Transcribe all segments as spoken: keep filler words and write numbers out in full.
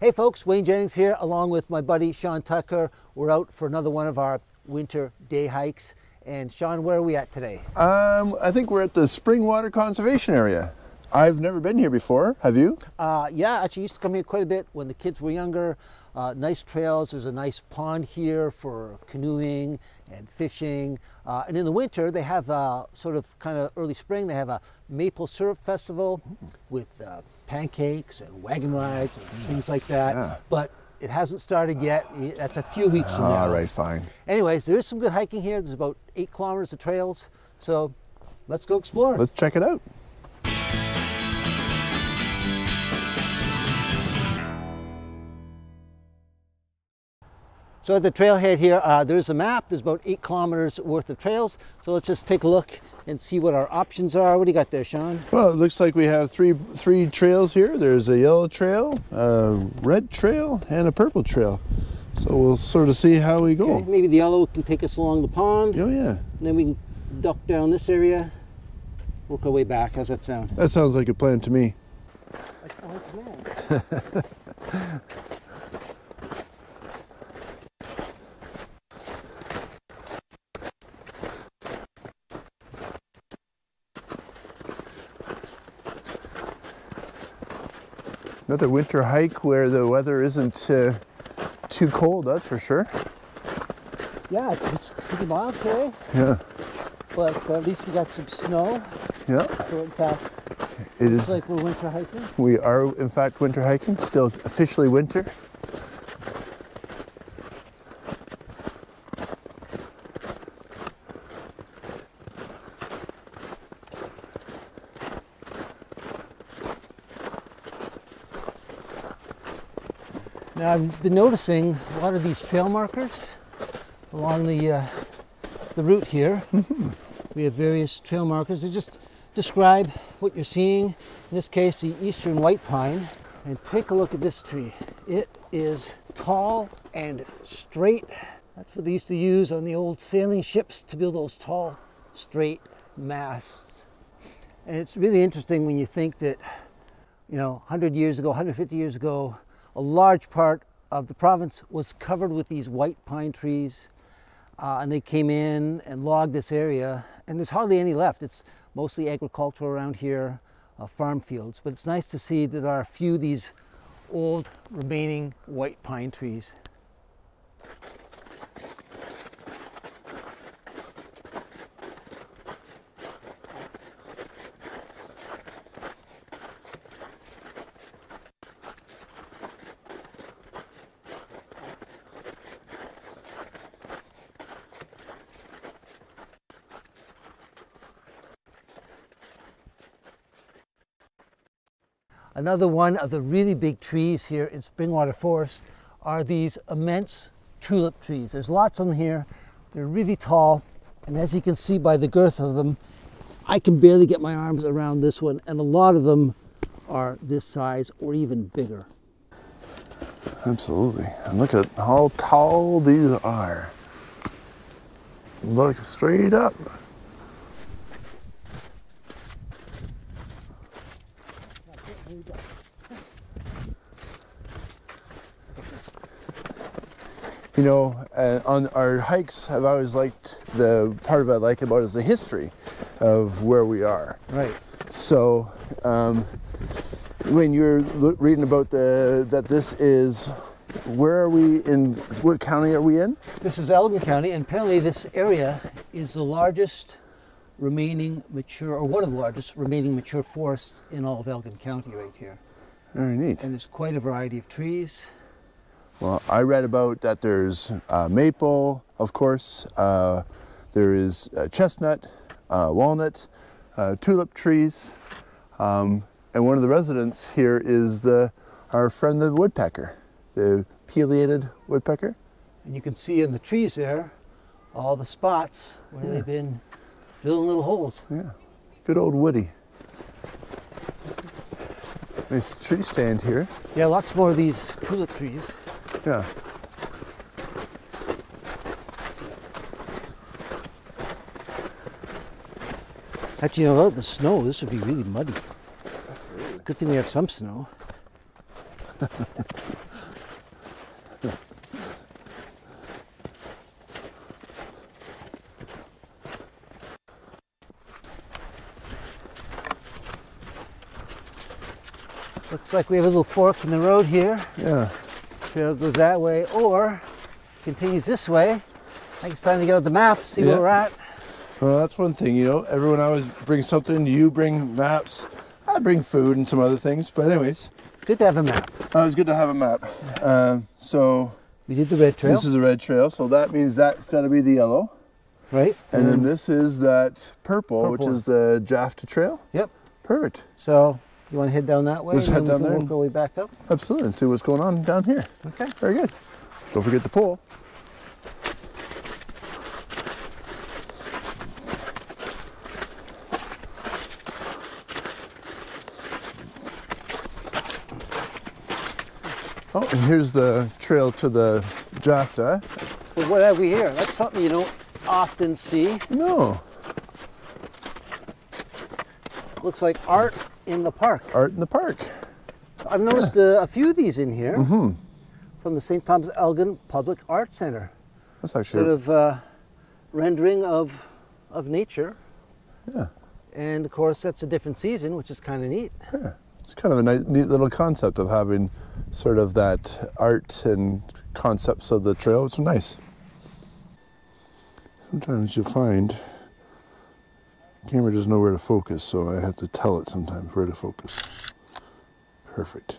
Hey folks, Wayne Jennings here along with my buddy Shawn Tucker. We're out for another one of our winter day hikes. And Shawn, where are we at today? Um, I think we're at the Springwater Conservation Area. I've never been here before, have you? Uh, yeah, actually used to come here quite a bit when the kids were younger. Uh, nice trails, there's a nice pond here for canoeing and fishing. Uh, and in the winter, they have a sort of kind of early spring, they have a maple syrup festival with uh, pancakes and wagon rides and things like that, yeah. But it hasn't started yet. That's a few weeks from now. All right, fine. Anyways, there is some good hiking here. There's about eight kilometers of trails, so let's go explore. Let's check it out. So at the trailhead here, uh, there's a map. There's about eight kilometers worth of trails. So let's just take a look and see what our options are. What do you got there, Shawn? Well, it looks like we have three three trails here. There's a yellow trail, a red trail, and a purple trail. So we'll sort of see how we go. Okay, maybe the yellow can take us along the pond. Oh, yeah. And then we can duck down this area, work our way back. How's that sound? That sounds like a plan to me. That's my plan. Another winter hike where the weather isn't uh, too cold, that's for sure. Yeah, it's, it's pretty mild today. Yeah. But uh, at least we got some snow. Yeah. So in fact, it, it looks is, like we're winter hiking. We are, in fact, winter hiking. Still officially winter. Now I've been noticing a lot of these trail markers along the uh, the route here. Mm-hmm. We have various trail markers that just describe what you're seeing. In this case, the Eastern White Pine. And take a look at this tree. It is tall and straight. That's what they used to use on the old sailing ships to build those tall, straight masts. And it's really interesting when you think that, you know, one hundred years ago, one hundred fifty years ago, a large part of the province was covered with these white pine trees, uh, and they came in and logged this area, and there's hardly any left. It's mostly agricultural around here, uh, farm fields, but it's nice to see that there are a few of these old remaining white pine trees. Another one of the really big trees here in Springwater Forest are these immense tulip trees. There's lots of them here. They're really tall, and as you can see by the girth of them, I can barely get my arms around this one, and a lot of them are this size or even bigger. Absolutely. And look at how tall these are. Look straight up. You know, uh, on our hikes, I've always liked, the part of what I like about it is the history of where we are. Right. So, um, when you're reading about the that this is, where are we in, what county are we in? This is Elgin County, and apparently this area is the largest remaining mature, or one of the largest remaining mature forests in all of Elgin County right here. Very neat. And there's quite a variety of trees. Well, I read about that there's uh, maple, of course, uh, there is uh, chestnut, uh, walnut, uh, tulip trees, um, and one of the residents here is the, our friend the woodpecker, the pileated woodpecker. And you can see in the trees there all the spots where yeah. They've been drilling little holes. Yeah, good old Woody. Nice tree stand here. Yeah, lots more of these tulip trees. Yeah. Actually, you know, without the snow, this would be really muddy. Absolutely. It's a good thing we have some snow. Looks like we have a little fork in the road here. Yeah. The trail goes that way or continues this way. I think it's time to get out the map, see yeah. where we're at. Well, that's one thing, you know, everyone always brings something. You bring maps. I bring food and some other things, but anyways. It's good to have a map. Oh, it's good to have a map. Uh, so. We did the red trail. This is the red trail, so that means that's got to be the yellow. Right. And, and then this is that purple, purple, which is the Jaffa trail. Yep. Perfect. So you want to head down that way? Let's head down there. Work our way back up? Absolutely, and see what's going on down here. Okay. Very good. Don't forget the pole. Oh, and here's the trail to the Jaffa. Well, what have we here? That's something you don't often see. No. Looks like art in the park. Art in the park. I've noticed yeah. uh, a few of these in here mm-hmm. from the Saint Thomas Elgin Public Art Center. That's actually sort of uh, rendering of of nature. Yeah. And of course, that's a different season, which is kind of neat. Yeah. It's kind of a nice, neat little concept of having sort of that art and concepts of the trail. It's nice. Sometimes you find the camera doesn't know where to focus, so I have to tell it sometimes where to focus. Perfect.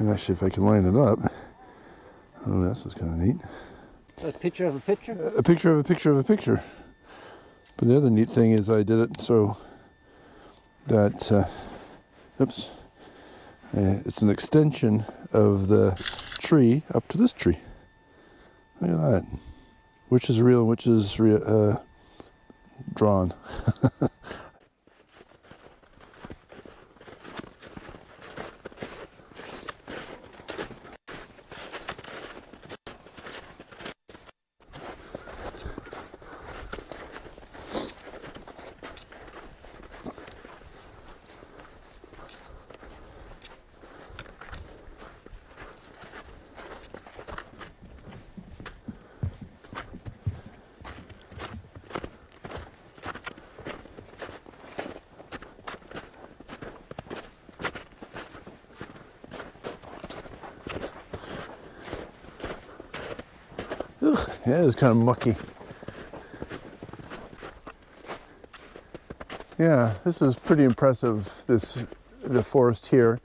And actually, if I can line it up, oh, this is kind of neat. A picture of a picture? A picture of a picture of a picture. But the other neat thing is I did it so that, uh, oops, uh, it's an extension of the tree up to this tree. Look at that. Which is real and which is re uh, drawn. Yeah, it's kind of mucky. Yeah, this is pretty impressive, this the forest here.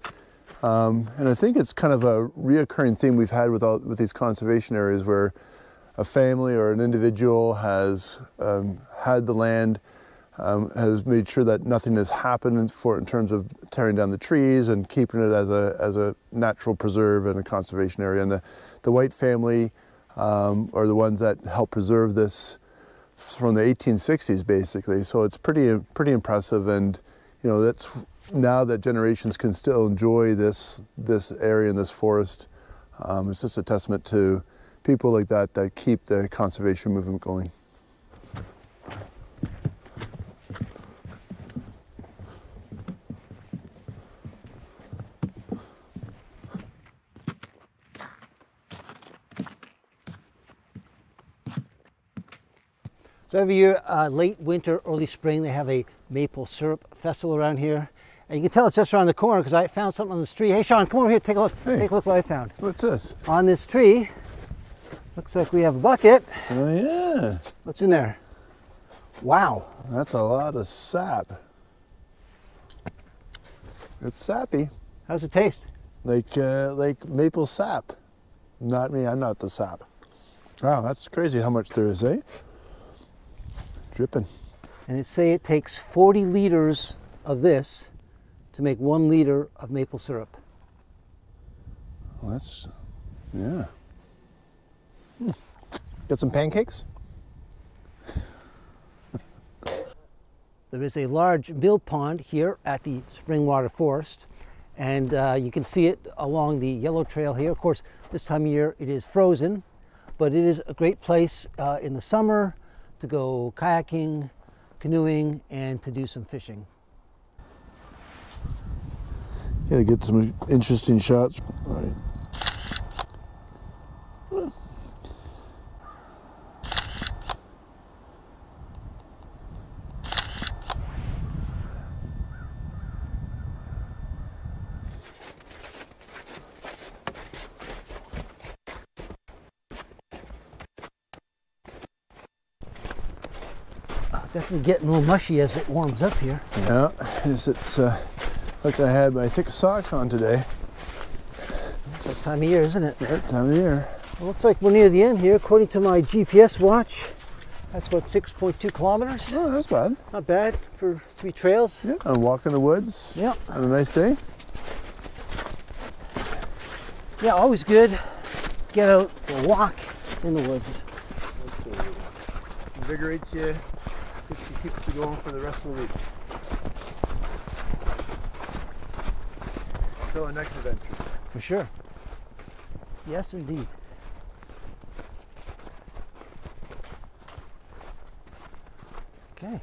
Um, and I think it's kind of a reoccurring theme we've had with, all, with these conservation areas where a family or an individual has um, had the land, um, has made sure that nothing has happened for it in terms of tearing down the trees and keeping it as a, as a natural preserve and a conservation area. And the, the White family Um, are the ones that help preserve this from the eighteen sixties, basically. So it's pretty, pretty impressive, and you know that's now that generations can still enjoy this this area and this forest. Um, it's just a testament to people like that that keep the conservation movement going. So every year, uh, late winter, early spring, they have a maple syrup festival around here. And you can tell it's just around the corner because I found something on this tree. Hey, Shawn, come over here, take a look. Hey. Take a look what I found. What's this? On this tree, looks like we have a bucket. Oh, yeah. What's in there? Wow. That's a lot of sap. It's sappy. How's it taste? Like, uh, like maple sap. Not me, I'm not the sap. Wow, that's crazy how much there is, eh? Dripping. And it say it takes forty liters of this to make one liter of maple syrup. Well, that's, yeah. Hmm. Got some pancakes? There is a large mill pond here at the Springwater Forest, and uh, you can see it along the yellow trail here. Of course, this time of year it is frozen, but it is a great place uh, in the summer to go kayaking, canoeing, and to do some fishing. Gotta get some interesting shots. All right. Definitely getting a little mushy as it warms up here. Yeah, as it's uh, like I had my thick socks on today. It's that time of year, isn't it? That time of year. Well, looks like we're near the end here. According to my G P S watch, that's what, six point two kilometers? Oh, that's bad. Not bad for three trails. Yeah, a walk in the woods. Yeah. On a nice day. Yeah, always good. Get out, walk in the woods. Okay. Invigorates you. It keeps you going for the rest of the week. Until our next adventure. For sure. Yes, indeed. Okay.